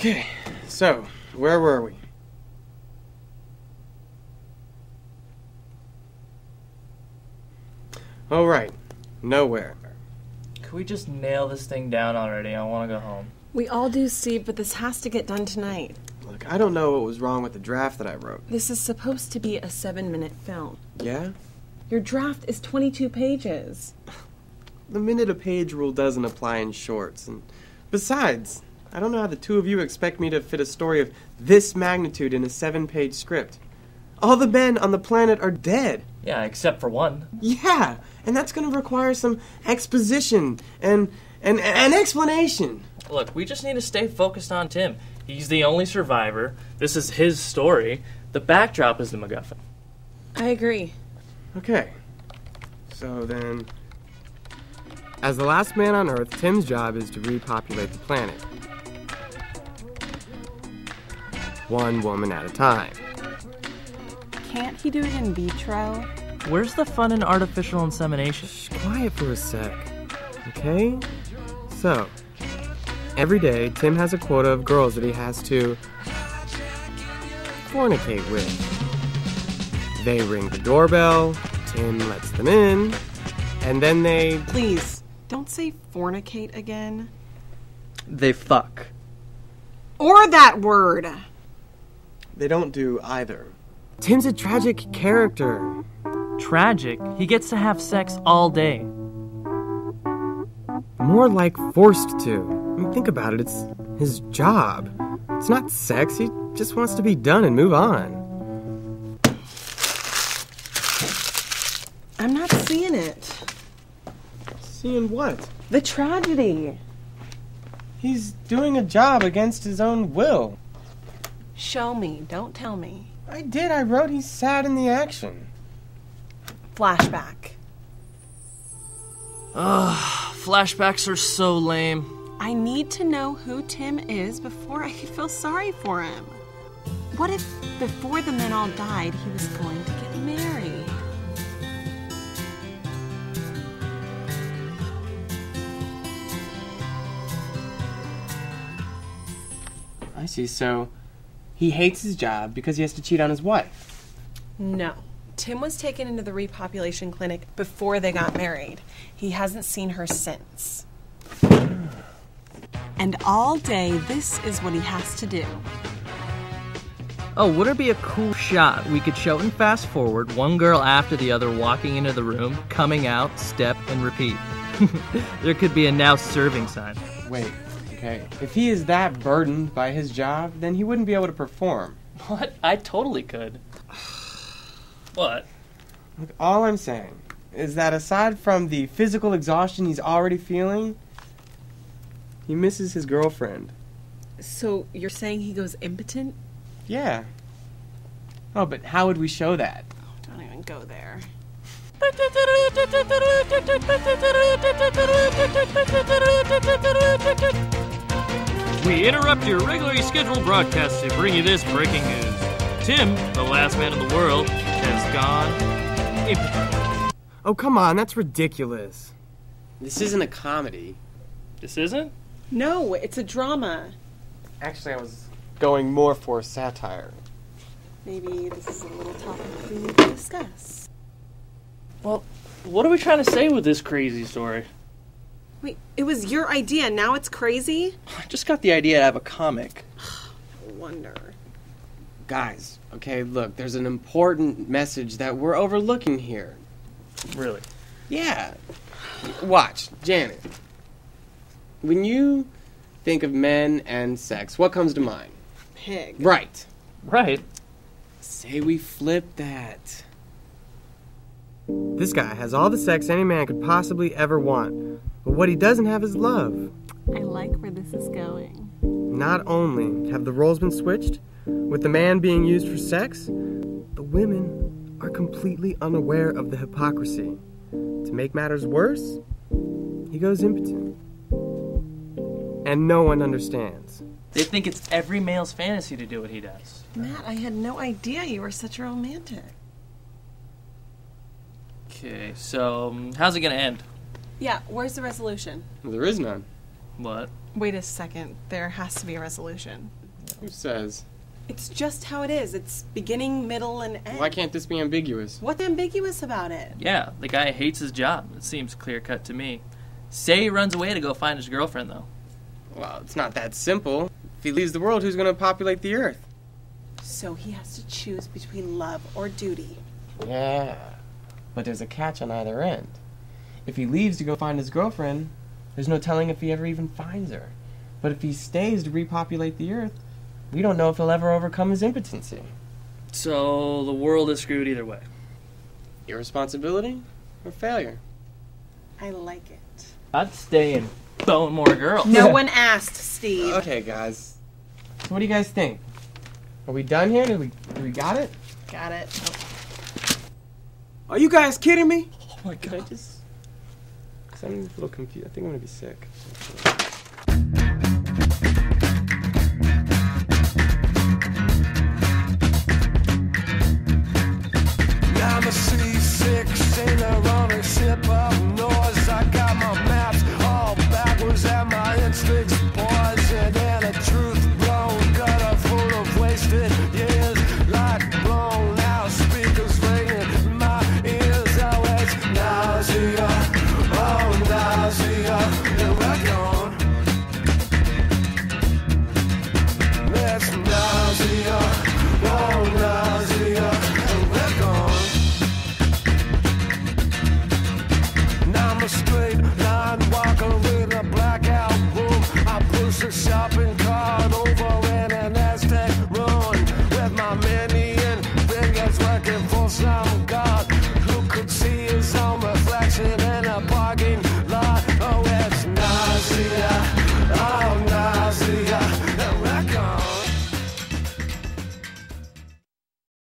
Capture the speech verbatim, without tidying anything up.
Okay, so where were we? All right, nowhere. Could we just nail this thing down already? I want to go home. We all do, Steve, but this has to get done tonight. Look, I don't know what was wrong with the draft that I wrote. This is supposed to be a seven-minute film. Yeah? Your draft is twenty-two pages. The minute-a-page rule doesn't apply in shorts. And besides, I don't know how the two of you expect me to fit a story of this magnitude in a seven-page script. All the men on the planet are dead. Yeah, except for one. Yeah, and that's going to require some exposition and an an explanation. Look, we just need to stay focused on Tim. He's the only survivor. This is his story. The backdrop is the MacGuffin. I agree. Okay. So then, as the last man on Earth, Tim's job is to repopulate the planet. One woman at a time. Can't he do it in vitro? Where's the fun in artificial insemination? Shh, quiet for a sec. Okay? So, every day, Tim has a quota of girls that he has to fornicate with. They ring the doorbell, Tim lets them in, and then they... Please, don't say fornicate again. They fuck. Or that word! They don't do either. Tim's a tragic character. Tragic? He gets to have sex all day. More like forced to. I mean, think about it, it's his job. It's not sex, he just wants to be done and move on. I'm not seeing it. Seeing what? The tragedy. He's doing a job against his own will. Show me, don't tell me. I did. I wrote he's sad in the action. Flashback. Ugh, flashbacks are so lame. I need to know who Tim is before I feel sorry for him. What if before the men all died, he was going to get married? I see, so... he hates his job because he has to cheat on his wife. No. Tim was taken into the repopulation clinic before they got married. He hasn't seen her since. And all day, this is what he has to do. Oh, would it be a cool shot? We could show it and fast forward, one girl after the other walking into the room, coming out, step, and repeat. There could be a now serving sign. Wait. Okay. If he is that burdened by his job, then he wouldn't be able to perform. What? I totally could. What? Look, all I'm saying is that aside from the physical exhaustion he's already feeling, he misses his girlfriend. So you're saying he goes impotent? Yeah. Oh, but how would we show that? Oh, don't even go there. We interrupt your regularly scheduled broadcast to bring you this breaking news. Tim, the last man in the world, has gone impotent. Oh, come on, that's ridiculous. This isn't a comedy. This isn't? No, it's a drama. Actually, I was going more for satire. Maybe this is a little topic we need to discuss. Well, what are we trying to say with this crazy story? Wait, it was your idea, now it's crazy? I just got the idea to have a comic. No wonder. Guys, okay, look, there's an important message that we're overlooking here. Really? Yeah. Watch, Janet. When you think of men and sex, what comes to mind? Pig. Right. Right. Say we flip that. This guy has all the sex any man could possibly ever want, but what he doesn't have is love. I like where this is going. Not only have the roles been switched, with the man being used for sex, the women are completely unaware of the hypocrisy. To make matters worse, he goes impotent. And no one understands. They think it's every male's fantasy to do what he does. Matt, I had no idea you were such a romantic. Okay, so um, how's it gonna end? Yeah, where's the resolution? There is none. What? Wait a second. There has to be a resolution. Who says? It's just how it is. It's beginning, middle, and end. Why can't this be ambiguous? What's ambiguous about it? Yeah, the guy hates his job. It seems clear-cut to me. Say he runs away to go find his girlfriend, though. Well, it's not that simple. If he leaves the world, who's going to populate the earth? So he has to choose between love or duty. Yeah, but there's a catch on either end. If he leaves to go find his girlfriend, there's no telling if he ever even finds her. But if he stays to repopulate the earth, we don't know if he'll ever overcome his impotency. So the world is screwed either way. Irresponsibility or failure? I like it. I'd stay and bone more girls. No one asked, Steve. Okay, guys. So what do you guys think? Are we done here? Did we, did we got it? Got it. Oh. Are you guys kidding me? Oh my God. Did I just... Cause I'm a little confused. I think I'm gonna be sick. I'm a seasick sailor on a ship of noise. I got my maps all backwards and my instincts poison and a truth blown gutter full of wasted years. Light blown out, speakers ringing in my ears. I was nausea, oh nausea, and we're gone. It's nausea, oh nausea, and we're gone. Now I'm a straight line walker in a blackout room. I push a shopping cart over.